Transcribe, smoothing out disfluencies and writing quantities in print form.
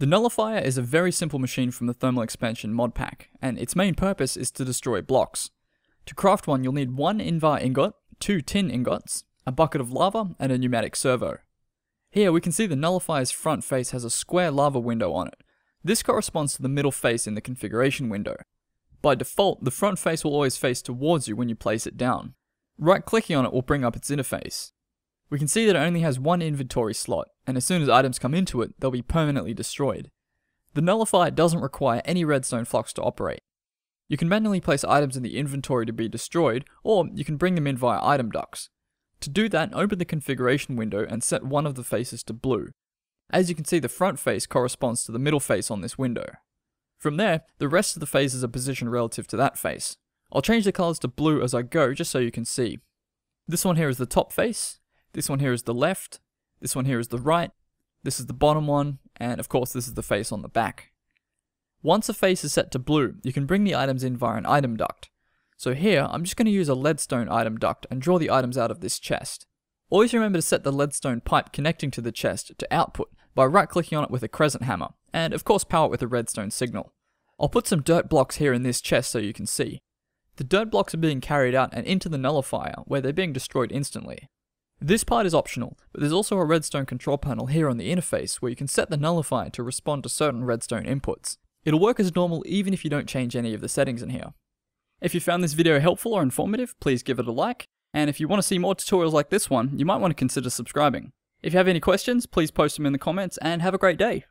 The Nullifier is a very simple machine from the Thermal Expansion mod pack, and its main purpose is to destroy blocks. To craft one, you'll need 1 Invar ingot, 2 tin ingots, a bucket of lava, and a pneumatic servo. Here we can see the Nullifier's front face has a square lava window on it. This corresponds to the middle face in the configuration window. By default, the front face will always face towards you when you place it down. Right-clicking on it will bring up its interface. We can see that it only has 1 inventory slot, and as soon as items come into it, they'll be permanently destroyed. The Nullifier doesn't require any redstone flux to operate. You can manually place items in the inventory to be destroyed, or you can bring them in via item ducts. To do that, open the configuration window and set one of the faces to blue. As you can see, the front face corresponds to the middle face on this window. From there, the rest of the faces are positioned relative to that face. I'll change the colours to blue as I go, just so you can see. This one here is the top face, this one here is the left, this one here is the right, this is the bottom one, and of course this is the face on the back. Once a face is set to blue, you can bring the items in via an item duct. So here, I'm just going to use a leadstone item duct and draw the items out of this chest. Always remember to set the leadstone pipe connecting to the chest to output by right-clicking on it with a crescent hammer, and of course power it with a redstone signal. I'll put some dirt blocks here in this chest so you can see. The dirt blocks are being carried out and into the Nullifier, where they're being destroyed instantly. This part is optional, but there's also a redstone control panel here on the interface where you can set the Nullifier to respond to certain redstone inputs. It'll work as normal even if you don't change any of the settings in here. If you found this video helpful or informative, please give it a like, and if you want to see more tutorials like this one, you might want to consider subscribing. If you have any questions, please post them in the comments, and have a great day!